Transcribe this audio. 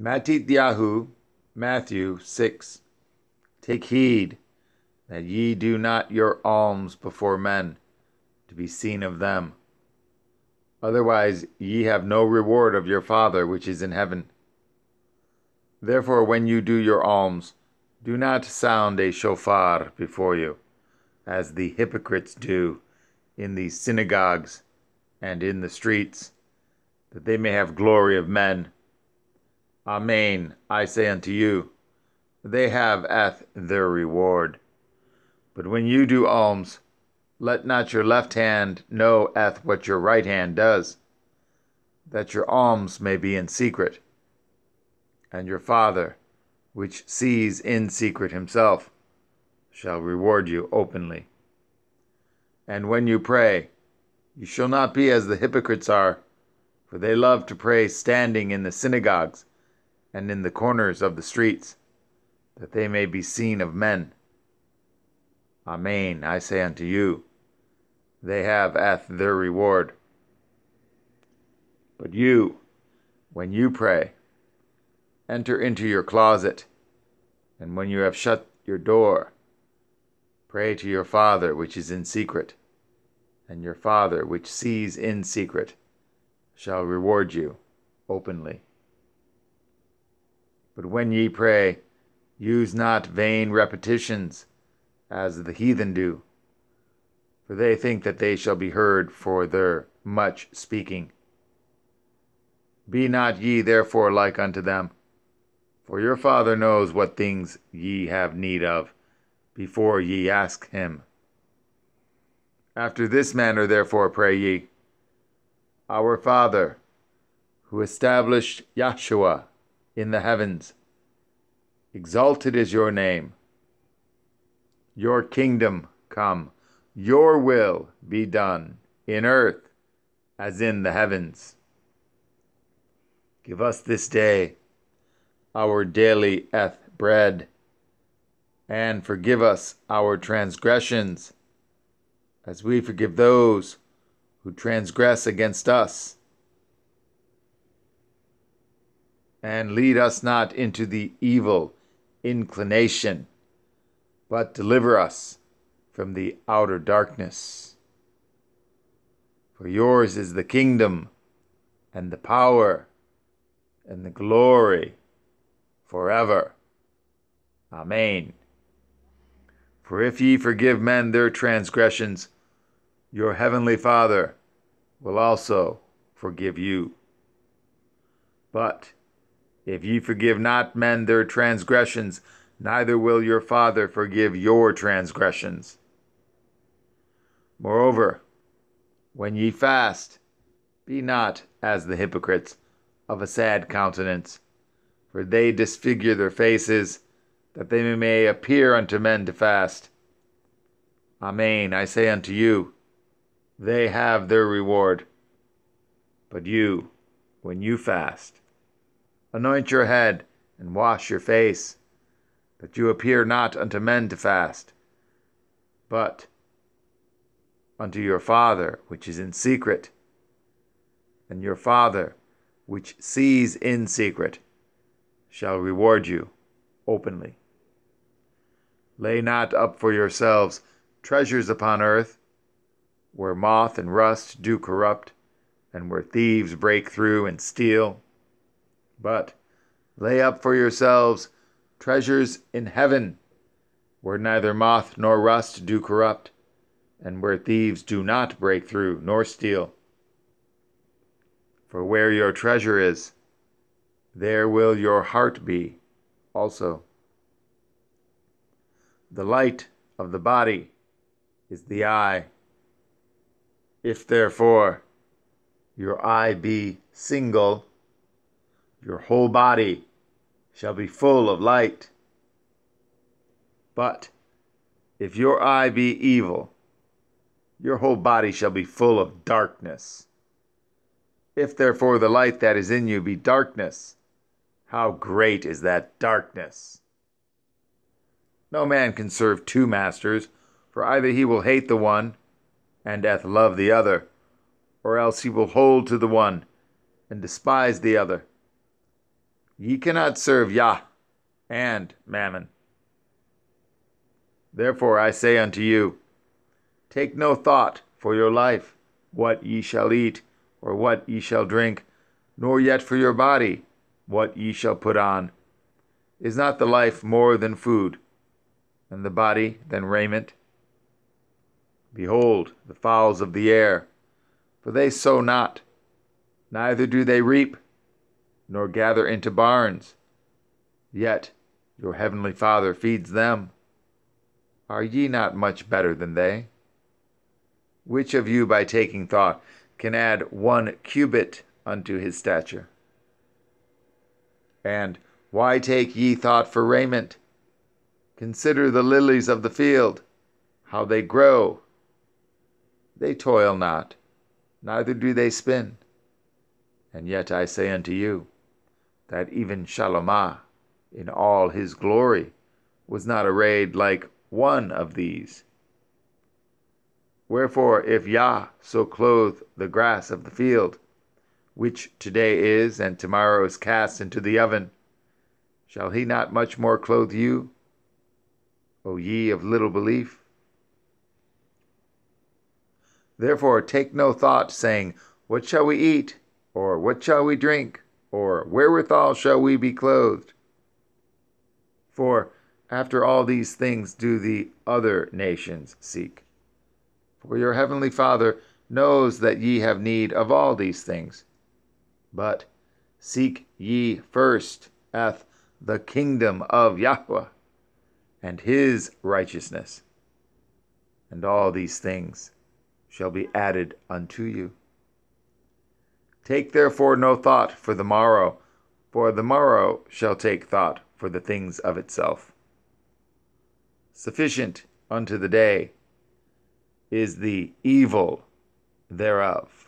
Matityahu, Matthew 6. Take heed that ye do not your alms before men, to be seen of them. Otherwise ye have no reward of your Father which is in heaven. Therefore when you do your alms, do not sound a shofar before you, as the hypocrites do in the synagogues and in the streets, that they may have glory of men. Amen, I say unto you, they have at their reward. But when you do alms, let not your left hand know at what your right hand does, that your alms may be in secret, and your Father, which sees in secret himself, shall reward you openly. And when you pray, you shall not be as the hypocrites are, for they love to pray standing in the synagogues and in the corners of the streets, that they may be seen of men. Amen, I say unto you, they have at their reward. But you, when you pray, enter into your closet, and when you have shut your door, pray to your Father which is in secret, and your Father which sees in secret shall reward you openly. But when ye pray, use not vain repetitions, as the heathen do, for they think that they shall be heard for their much speaking. Be not ye therefore like unto them, for your Father knows what things ye have need of, before ye ask him. After this manner therefore pray ye: Our Father, who established Yahshua in the heavens, exalted is your name. Your kingdom come, your will be done, in earth as in the heavens. Give us this day our daily bread, and forgive us our transgressions, as we forgive those who transgress against us. And lead us not into the evil inclination, but deliver us from the outer darkness. For yours is the kingdom, and the power, and the glory, forever. Amen. For if ye forgive men their transgressions, your heavenly Father will also forgive you. But if ye forgive not men their transgressions, neither will your Father forgive your transgressions. Moreover, when ye fast, be not as the hypocrites, of a sad countenance, for they disfigure their faces, that they may appear unto men to fast. Amen, I say unto you, they have their reward. But you, when you fast, anoint your head and wash your face, that you appear not unto men to fast, but unto your Father which is in secret, and your Father which sees in secret shall reward you openly. Lay not up for yourselves treasures upon earth, where moth and rust do corrupt, and where thieves break through and steal. But lay up for yourselves treasures in heaven, where neither moth nor rust do corrupt, and where thieves do not break through nor steal. For where your treasure is, there will your heart be also. The light of the body is the eye. If therefore your eye be single, your whole body shall be full of light. But if your eye be evil, your whole body shall be full of darkness. If therefore the light that is in you be darkness, how great is that darkness! No man can serve two masters, for either he will hate the one, and doth love the other, or else he will hold to the one, and despise the other. Ye cannot serve Yah and Mammon. Therefore I say unto you, take no thought for your life, what ye shall eat, or what ye shall drink, nor yet for your body, what ye shall put on. Is not the life more than food, and the body than raiment? Behold, the fowls of the air, for they sow not, neither do they reap, nor gather into barns, yet your heavenly Father feeds them. Are ye not much better than they? Which of you by taking thought can add 1 cubit unto his stature? And why take ye thought for raiment? Consider the lilies of the field, how they grow. They toil not, neither do they spin. And yet I say unto you, that even Shalomah, in all his glory, was not arrayed like one of these. Wherefore, if Yah so clothe the grass of the field, which today is and tomorrow is cast into the oven, shall he not much more clothe you, O ye of little belief? Therefore take no thought, saying, what shall we eat, or what shall we drink, or wherewithal shall we be clothed? For after all these things do the other nations seek. For your heavenly Father knows that ye have need of all these things. But seek ye first at the kingdom of Yahweh, and his righteousness, and all these things shall be added unto you. Take therefore no thought for the morrow shall take thought for the things of itself. Sufficient unto the day is the evil thereof.